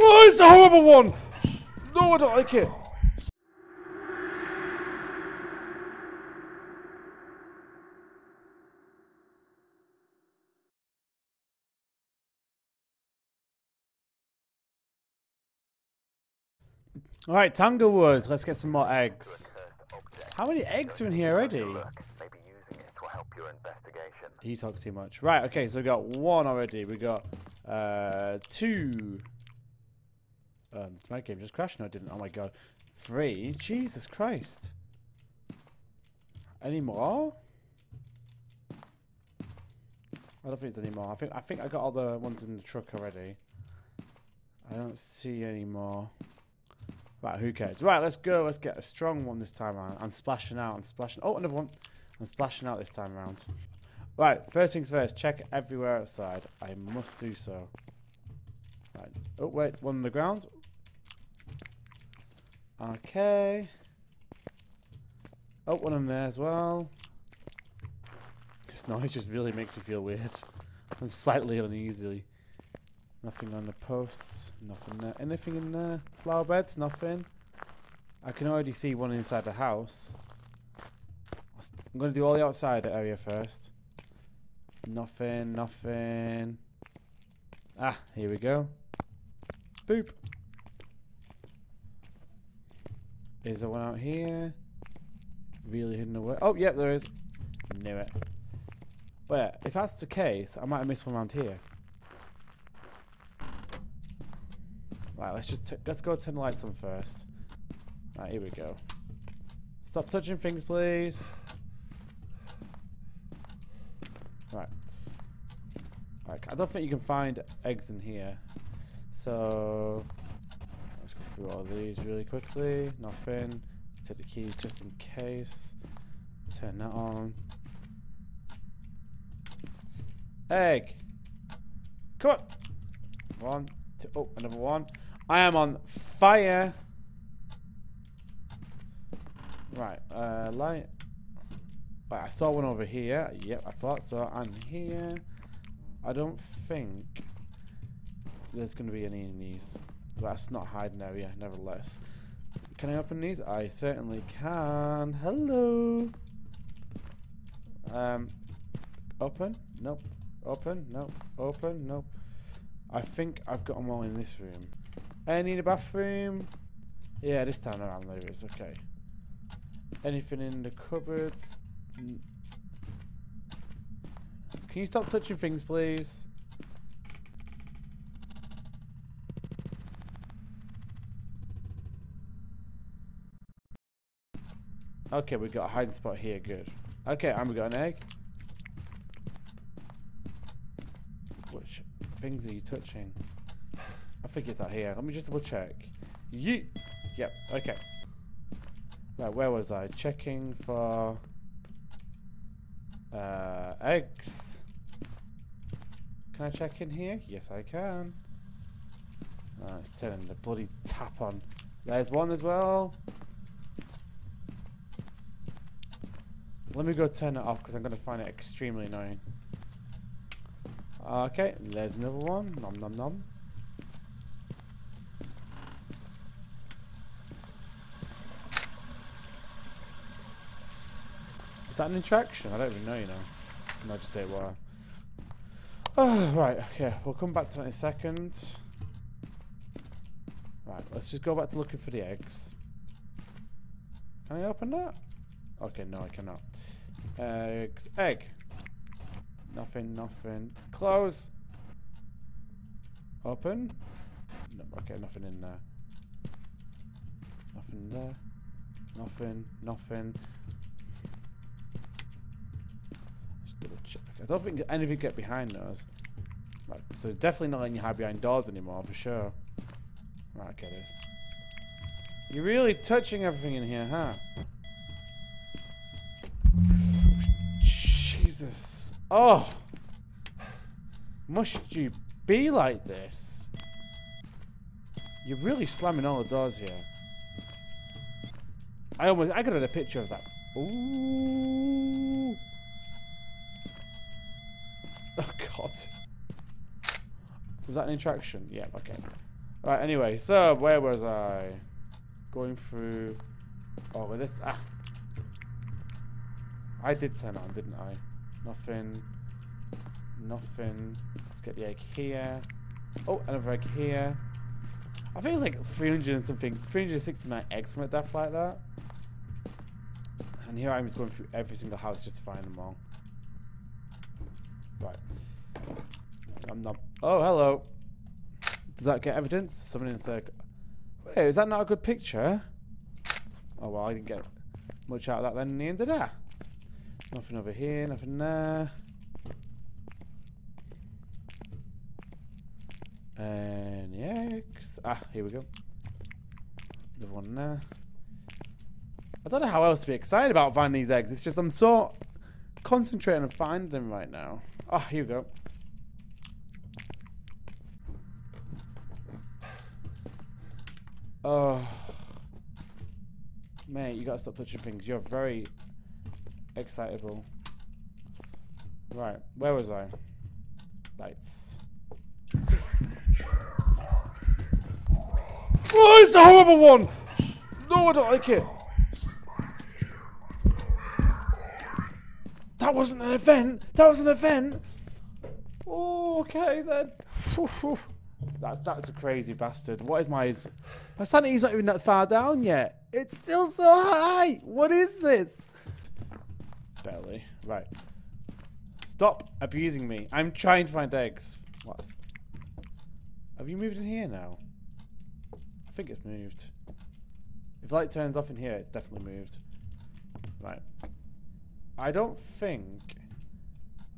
Oh, it's a horrible one! No, I don't like it. Alright, Tanglewood, let's get some more eggs. How many eggs are in here already? He talks too much. Right, okay, so we got one already. We got two. Did my game just crash? No, it didn't. Oh my god. Three. Jesus Christ. Any more? I don't think there's any more. I think I got all the ones in the truck already. I don't see any more. Right, who cares? Right, let's go. Let's get a strong one this time around. I'm splashing out. I'm splashing. Oh, another one. I'm splashing out this time around. Right, first things first. Check everywhere outside. I must do so. Right. Oh, wait. One on the ground. Okay. Oh, one on there as well. This noise just really makes me feel weird. I'm slightly uneasy. Nothing on the posts, nothing there. Anything in there? Flower beds, nothing. I can already see one inside the house. I'm going to do all the outside area first. Nothing, nothing. Ah, here we go. Boop. Is there one out here? Really hidden away. Oh, yeah, there is. Knew it. But if that's the case, I might have missed one around here. Right, let's go turn the lights on first. Right, here we go. Stop touching things, please. Right. Right, I don't think you can find eggs in here. So, let's go through all these really quickly. Nothing. Take the keys just in case. Turn that on. Egg. Come on. One, two, oh, another one. I am on fire. Right, light. Right, I saw one over here. Yep, I thought so. And here. I don't think there's going to be any in these. That's not hiding area, nevertheless. Can I open these? I certainly can. Hello. Open? Nope. Open? Nope. Open? Nope. I think I've got them all in this room. Any in the bathroom? Yeah, this time around there is. Okay. Anything in the cupboards? Can you stop touching things, please? Okay, we've got a hiding spot here. Good. Okay, and we got an egg. Which things are you touching? I think it's out here. Let me just double check. Yeet! Yep, okay. Right, where was I? Checking for eggs. Can I check in here? Yes, I can. Oh, it's turning the bloody tap on. There's one as well. Let me go turn it off because I'm going to find it extremely annoying. Okay, there's another one. Nom nom nom. Is that an interaction? I don't even know, you know. No, just stay where. Oh, right, okay. We'll come back to that in a second. Right, let's just go back to looking for the eggs. Can I open that? Okay, no, I cannot. Eggs. Egg. Nothing, nothing. Close. Open. No, okay, nothing in there. Nothing there. Nothing, nothing. I don't think anything get behind those. Right, so definitely not letting you hide behind doors anymore, for sure. Right, I get it. You're really touching everything in here, huh? Jesus. Oh! Must you be like this? You're really slamming all the doors here. I could have had a picture of that. Ooh! Oh god. Was that an interaction? Yeah, okay. Right, anyway, so where was I? Going through... Oh, with this... Ah! I did turn on, didn't I? Nothing. Nothing. Let's get the egg here. Oh, another egg here. I think it's like 300 and something. 369 eggs from a death like that. And here I'm just going through every single house just to find them all. Right. I'm not... Oh, hello. Does that get evidence? Someone in the circle. Wait, is that not a good picture? Oh, well, I didn't get much out of that then in the end, did I? Nothing over here, nothing there. And eggs. Ah, here we go. The one there. I don't know how else to be excited about finding these eggs. It's just I'm so concentrating on finding them right now. Ah, here we go. Oh, mate, you gotta stop touching things. You're very excitable. Right, where was I? Lights. Oh, it's a horrible one! No, I don't like it. That wasn't an event. That was an event. Oh, okay then. That's a crazy bastard. What is my sanity's not even that far down yet. It's still so high. What is this? Barely. Right. Stop abusing me. I'm trying to find eggs. What? Have you moved in here now? I think it's moved. If light turns off in here, it's definitely moved. Right. I don't think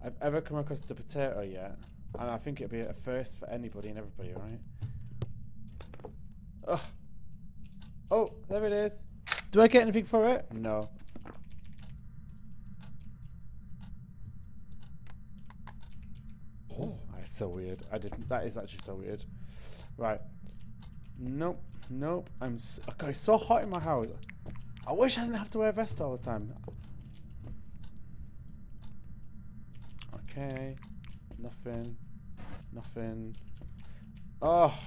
I've ever come across the potato yet. And I think it'd be a first for anybody and everybody, right? Ugh. Oh, there it is. Do I get anything for it? No. Oh, that's so weird. I didn't. That is actually so weird. Right. Nope. Nope. Okay, so hot in my house. I wish I didn't have to wear a vest all the time. Okay. Nothing. Nothing. Oh.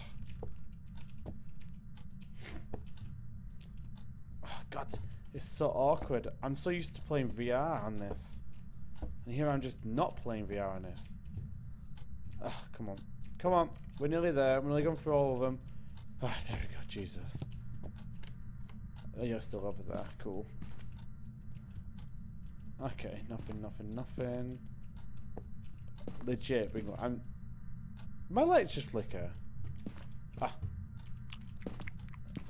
Oh, God. It's so awkward. I'm so used to playing VR on this. And here I'm just not playing VR on this. Oh, come on. Come on. We're nearly there. We're nearly going through all of them. Oh, there we go. Jesus. Oh, you're still over there. Cool. Okay. Nothing, nothing, nothing. Legit, my lights just flicker. Ah,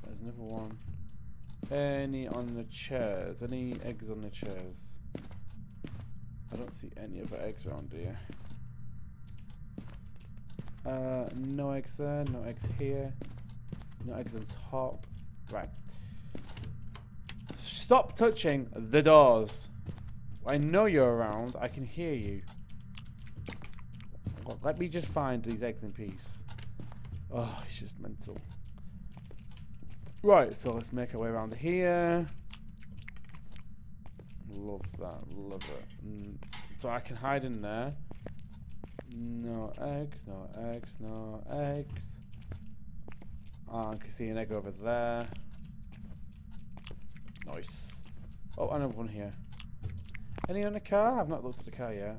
there's another one. Any on the chairs? Any eggs on the chairs? I don't see any other eggs around here. No eggs there. No eggs here. No eggs on top. Right. Stop touching the doors. I know you're around. I can hear you. Let me just find these eggs in peace. Oh, it's just mental. Right, so let's make our way around here. Love that, love it. So I can hide in there. No eggs, no eggs, no eggs. Ah, I can see an egg over there. Nice. Oh, another one here. Any on the car? I've not looked at the car yet.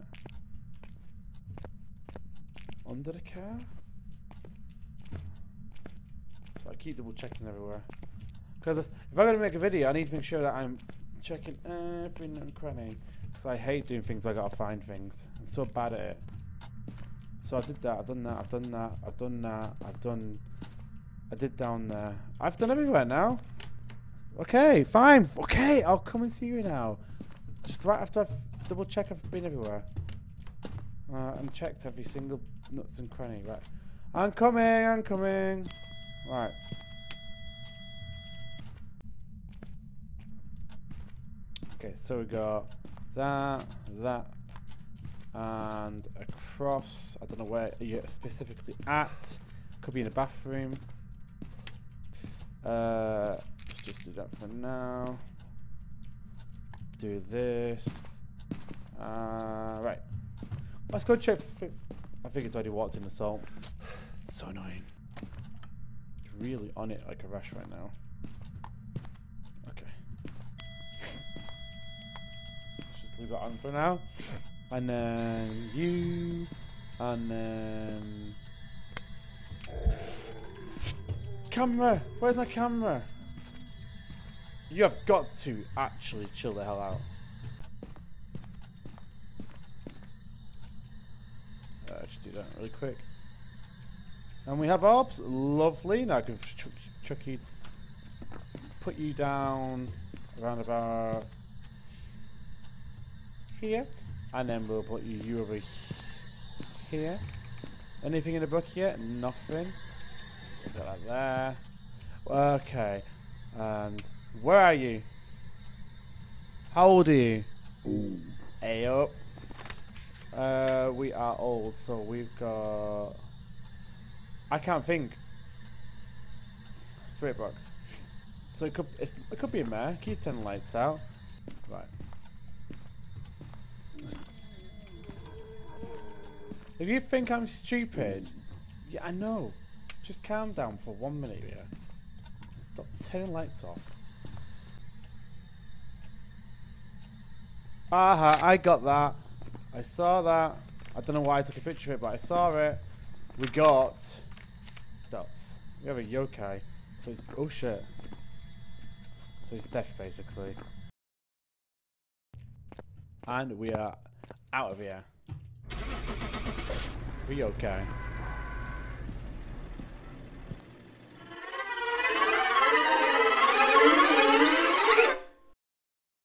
Under the car? So I keep double checking everywhere. Because if I'm going to make a video, I need to make sure that I'm checking every nook and cranny. Because I hate doing things where I gotta find things. I'm so bad at it. So I did that, I've done that, I've done that, I've done that, I've done... I did down there. I've done everywhere now. Okay, fine. Okay, I'll come and see you now. Just right after I've double check I've been everywhere. I'm checked every single nooks and cranny, right? I'm coming, I'm coming. Right. Okay, so we got that, that, and across. I don't know where you're specifically at. Could be in the bathroom. Let's just do that for now. Do this. Right. Let's go check. I think it's already walked in the salt. So annoying. really on it like a rush right now. Okay. Let's just leave that on for now. And then you. And then... Camera! Where's my camera? You have got to actually chill the hell out. I should do that really quick. And we have orbs. Lovely. Now I can chuck you, put you down around about here. And then we'll put you over here. Anything in the book yet? Nothing. Put that like there. Okay. And where are you? How old are you? Hey up. We are old, so we've got... I can't think. Spirit box. So it could be a mare. Keep turning lights out. Right. If you think I'm stupid, yeah, I know. Just calm down for 1 minute here. Stop turning lights off. Aha, I got that. I saw that. I don't know why I took a picture of it, but I saw it. We got dots. We have a yokai. So it's... Oh shit. So it's death basically. And we are out of here. We yokai.